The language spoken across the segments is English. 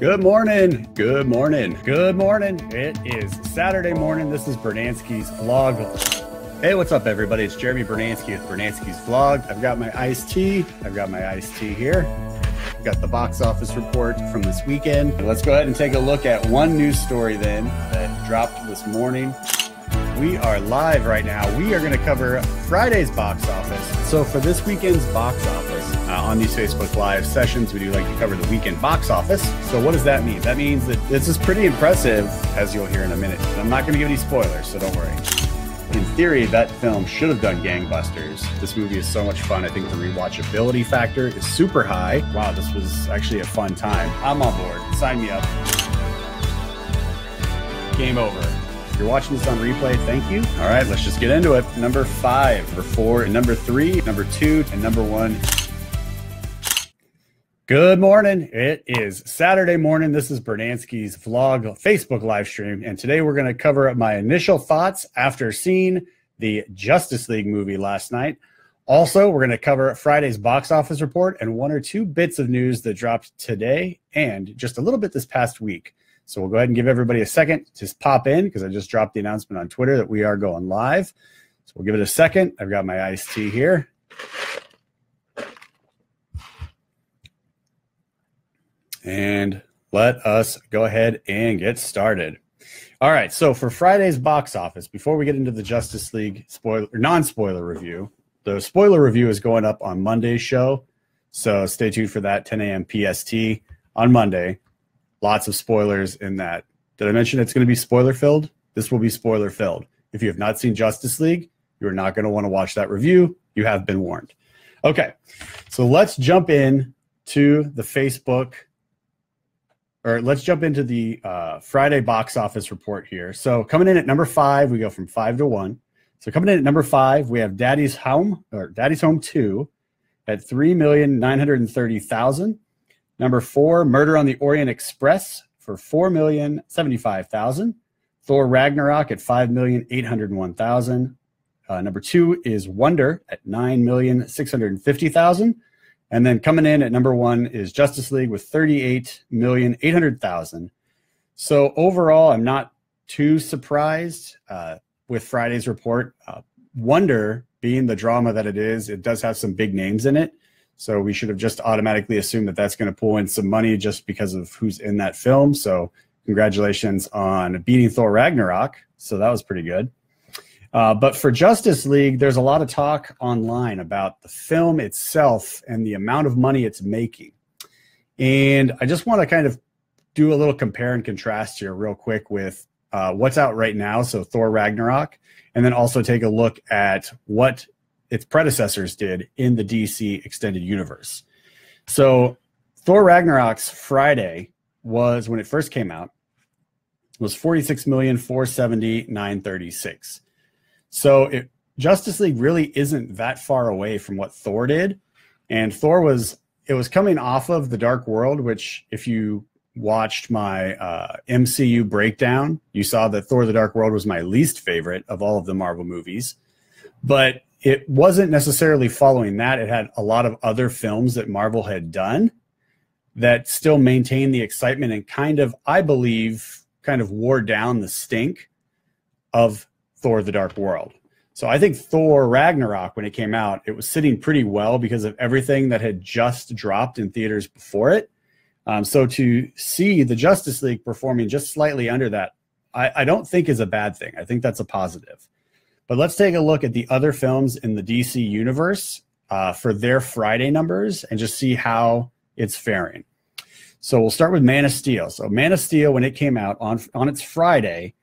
Good morning, good morning, good morning. It is Saturday morning. This is Brunansky's Vlog. Hey, what's up everybody? It's Jeremy Brunansky with Brunansky's Vlog. I've got my iced tea. I've got my iced tea here. I've got the box office report from this weekend. Let's go ahead and take a look at one news story then that dropped this morning. We are live right now. We are going to cover Friday's box office. So for this weekend's box office, on these Facebook Live sessions, we do like to cover the weekend box office. So what does that mean? That means that this is pretty impressive, as you'll hear in a minute. And I'm not going to give any spoilers, so don't worry. In theory, that film should have done gangbusters. This movie is so much fun. I think the rewatchability factor is super high. Wow, this was actually a fun time. I'm on board. Sign me up. Game over. You're watching this on replay, thank you. All right, let's just get into it. Number 5, number 4, and number 3, number 2, and number 1. Good morning. It is Saturday morning. This is Brunansky's Vlog Facebook live stream, and today we're going to cover my initial thoughts after seeing the Justice League movie last night. Also, we're going to cover Friday's box office report and one or two bits of news that dropped today and just a little bit this past week. So we'll go ahead and give everybody a second to pop in because I just dropped the announcement on Twitter that we are going live. So we'll give it a second. I've got my iced tea here. And let us go ahead and get started. All right. So for Friday's box office, before we get into the Justice League spoiler, non-spoiler review, the spoiler review is going up on Monday's show. So stay tuned for that, 10 a.m. PST on Monday. Lots of spoilers in that. Did I mention it's going to be spoiler-filled? This will be spoiler-filled. If you have not seen Justice League, you are not going to want to watch that review. You have been warned. Okay, so let's jump in to the Facebook, or let's jump into the Friday box office report here. So coming in at number 5, we go from 5 to 1. So coming in at number 5, we have Daddy's Home, or Daddy's Home 2 at $3,930,000. Number 4, Murder on the Orient Express for $4,075,000. Thor Ragnarok at $5,801,000. Number 2 is Wonder at $9,650,000. And then coming in at number 1 is Justice League with $38,800,000. So overall, I'm not too surprised with Friday's report. Wonder being the drama that it is, it does have some big names in it. So we should have just automatically assumed that that's going to pull in some money just because of who's in that film. So congratulations on beating Thor Ragnarok. So that was pretty good. But for Justice League, there's a lot of talk online about the film itself and the amount of money it's making. And I just want to kind of do a little compare and contrast here real quick with what's out right now. So Thor Ragnarok, and then also take a look at what its predecessors did in the DC Extended Universe. So Thor Ragnarok's Friday was, when it first came out, was $46,470,936. So Justice League really isn't that far away from what Thor did. And Thor was, it was coming off of The Dark World, which if you watched my MCU breakdown, you saw that Thor The Dark World was my least favorite of all of the Marvel movies. But it wasn't necessarily following that. It had a lot of other films that Marvel had done that still maintained the excitement and kind of, I believe, kind of wore down the stink of Thor The Dark World. So I think Thor Ragnarok, when it came out, it was sitting pretty well because of everything that had just dropped in theaters before it. So to see the Justice League performing just slightly under that, I don't think is a bad thing. I think that's a positive. But let's take a look at the other films in the DC universe for their Friday numbers and just see how it's faring. So we'll start with Man of Steel. So Man of Steel, when it came out on its Friday,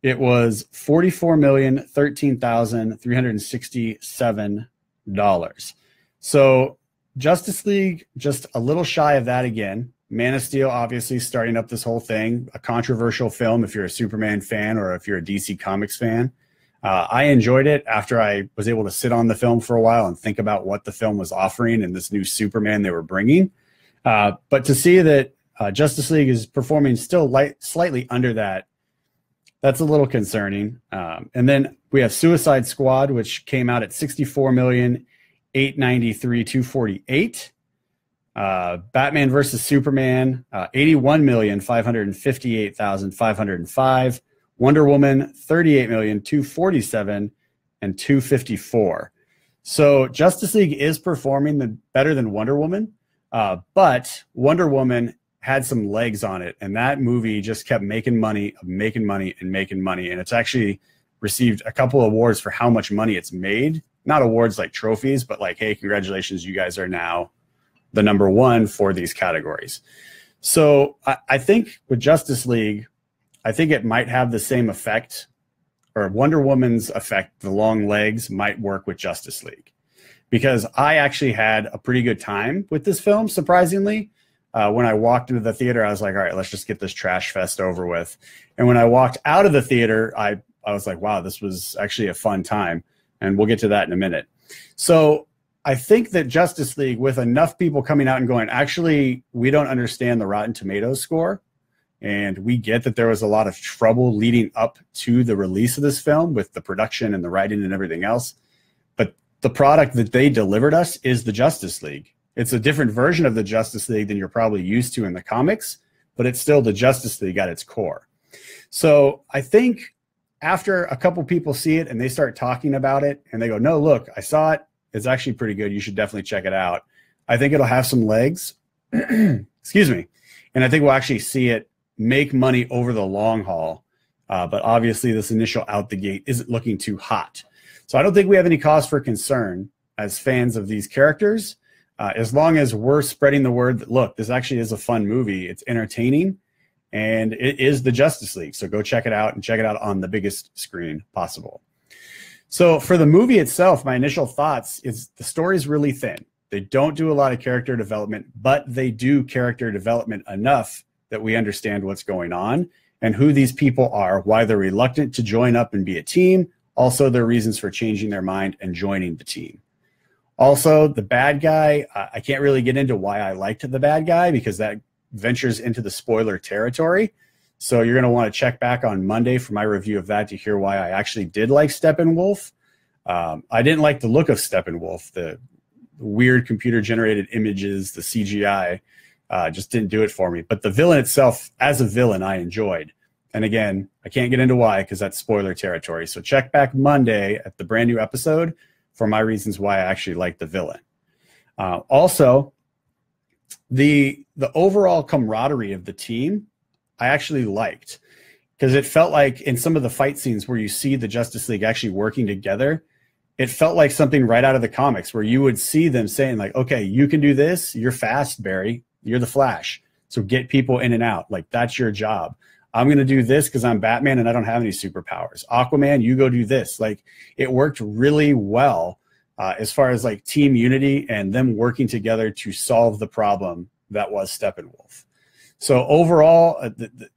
it was $44,013,367. So Justice League, just a little shy of that again. Man of Steel, obviously starting up this whole thing, a controversial film if you're a Superman fan or if you're a DC Comics fan. I enjoyed it after I was able to sit on the film for a while and think about what the film was offering and this new Superman they were bringing. But to see that Justice League is performing still slightly under that, that's a little concerning. And then we have Suicide Squad, which came out at $64,893,248. Batman versus Superman, 81,558,505. Wonder Woman, 38,247,000 and 254. So Justice League is performing better than Wonder Woman, but Wonder Woman had some legs on it, and that movie just kept making money, and it's actually received a couple awards for how much money it's made. Not awards like trophies, but like, hey, congratulations, you guys are now the number one for these categories. So I think with Justice League, I think it might have the same effect, or Wonder Woman's effect, the long legs might work with Justice League, because I actually had a pretty good time with this film, surprisingly. When I walked into the theater, I was like, all right, let's just get this trash fest over with. And when I walked out of the theater, I was like, wow, this was actually a fun time. And we'll get to that in a minute. So I think that Justice League, with enough people coming out and going, actually, we don't understand the Rotten Tomatoes score, and we get that there was a lot of trouble leading up to the release of this film with the production and the writing and everything else. But the product that they delivered us is the Justice League. It's a different version of the Justice League than you're probably used to in the comics, but it's still the Justice League at its core. So I think after a couple people see it and they start talking about it and they go, no, look, I saw it. It's actually pretty good. You should definitely check it out. I think it'll have some legs. Excuse me. And I think we'll actually see it make money over the long haul. But obviously this initial out the gate isn't looking too hot. So I don't think we have any cause for concern as fans of these characters, as long as we're spreading the word that, look, this actually is a fun movie. It's entertaining, and it is the Justice League. So go check it out, and check it out on the biggest screen possible. So for the movie itself, my initial thoughts is the story's really thin. They don't do a lot of character development, but they do character development enough that we understand what's going on and who these people are, why they're reluctant to join up and be a team, also their reasons for changing their mind and joining the team. Also, the bad guy, I can't really get into why I liked the bad guy, because that ventures into the spoiler territory. So you're going to want to check back on Monday for my review of that to hear why I actually did like Steppenwolf. I didn't like the look of Steppenwolf, the weird computer-generated images, the CGI. Just didn't do it for me. But the villain itself, as a villain, I enjoyed. And again, I can't get into why, because that's spoiler territory. So check back Monday at the brand new episode for my reasons why I actually like the villain. Also, the overall camaraderie of the team, I actually liked, because it felt like in some of the fight scenes where you see the Justice League actually working together, it felt like something right out of the comics, where you would see them saying like, okay, you can do this. You're fast, Barry. You're the Flash. So get people in and out. Like, that's your job. I'm going to do this because I'm Batman and I don't have any superpowers. Aquaman, you go do this. Like, it worked really well as far as like team unity and them working together to solve the problem that was Steppenwolf. So overall, the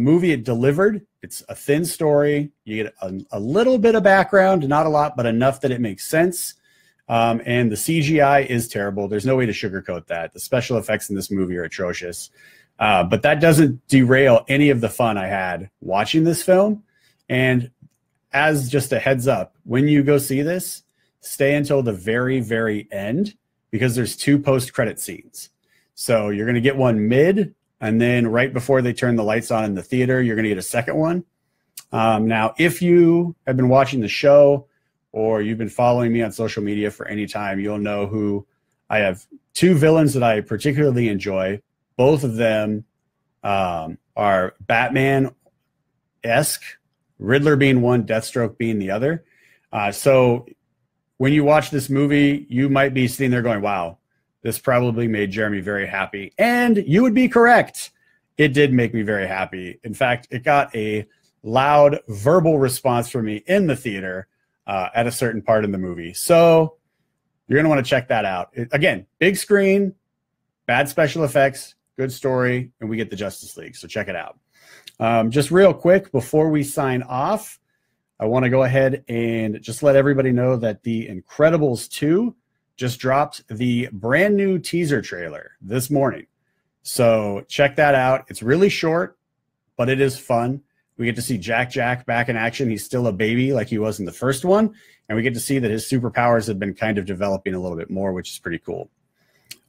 movie, it delivered. It's a thin story. You get a little bit of background, not a lot, but enough that it makes sense. And the CGI is terrible. There's no way to sugarcoat that. The special effects in this movie are atrocious. But that doesn't derail any of the fun I had watching this film. And as just a heads up, when you go see this, stay until the very, very end, because there's two post-credit scenes. So you're going to get one mid, and then right before they turn the lights on in the theater, you're going to get a second one. Now, if you have been watching the show, or you've been following me on social media for any time, you'll know who I have. Two villains that I particularly enjoy. Both of them are Batman-esque, Riddler being one, Deathstroke being the other. So when you watch this movie, you might be sitting there going, wow, this probably made Jeremy very happy. And you would be correct. It did make me very happy. In fact, it got a loud verbal response from me in the theater at a certain part in the movie. So you're going to want to check that out. Again, big screen, bad special effects, good story, and we get the Justice League. So check it out. Just real quick before we sign off, I want to go ahead and just let everybody know that The Incredibles 2 just dropped the brand new teaser trailer this morning. So check that out. It's really short, but it is fun. We get to see Jack-Jack back in action. He's still a baby like he was in the first one. And we get to see that his superpowers have been kind of developing a little bit more, which is pretty cool.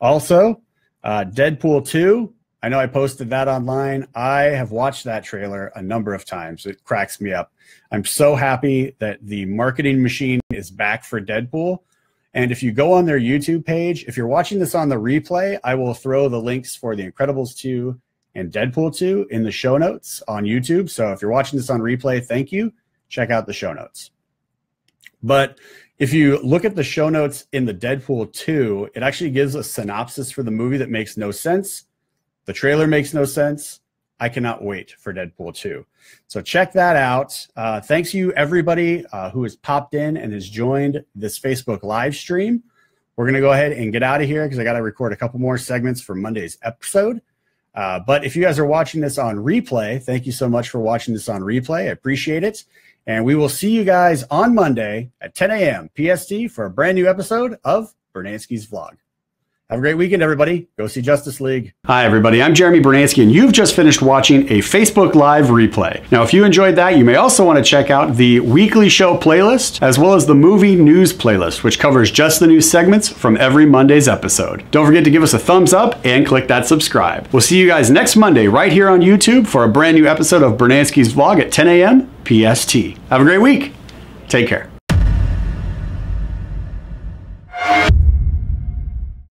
Also, Deadpool 2, I know I posted that online. I have watched that trailer a number of times. It cracks me up. I'm so happy that the marketing machine is back for Deadpool. And if you go on their YouTube page, if you're watching this on the replay, I will throw the links for The Incredibles 2 and Deadpool 2 in the show notes on YouTube. So if you're watching this on replay, thank you. Check out the show notes. But if you look at the show notes in the Deadpool 2, it actually gives a synopsis for the movie that makes no sense. The trailer makes no sense. I cannot wait for Deadpool 2. So check that out. Thanks you, everybody who has popped in and has joined this Facebook live stream. We're going to go ahead and get out of here because I got to record a couple more segments for Monday's episode. But if you guys are watching this on replay, thank you so much for watching this on replay. I appreciate it. And we will see you guys on Monday at 10 a.m. PST for a brand new episode of Brunansky's Vlog. Have a great weekend, everybody. Go see Justice League. Hi, everybody. I'm Jeremy Brunansky, and you've just finished watching a Facebook Live replay. Now, if you enjoyed that, you may also want to check out the weekly show playlist, as well as the movie news playlist, which covers just the new segments from every Monday's episode. Don't forget to give us a thumbs up and click that subscribe. We'll see you guys next Monday right here on YouTube for a brand new episode of Brunansky's Vlog at 10 a.m. PST. Have a great week. Take care.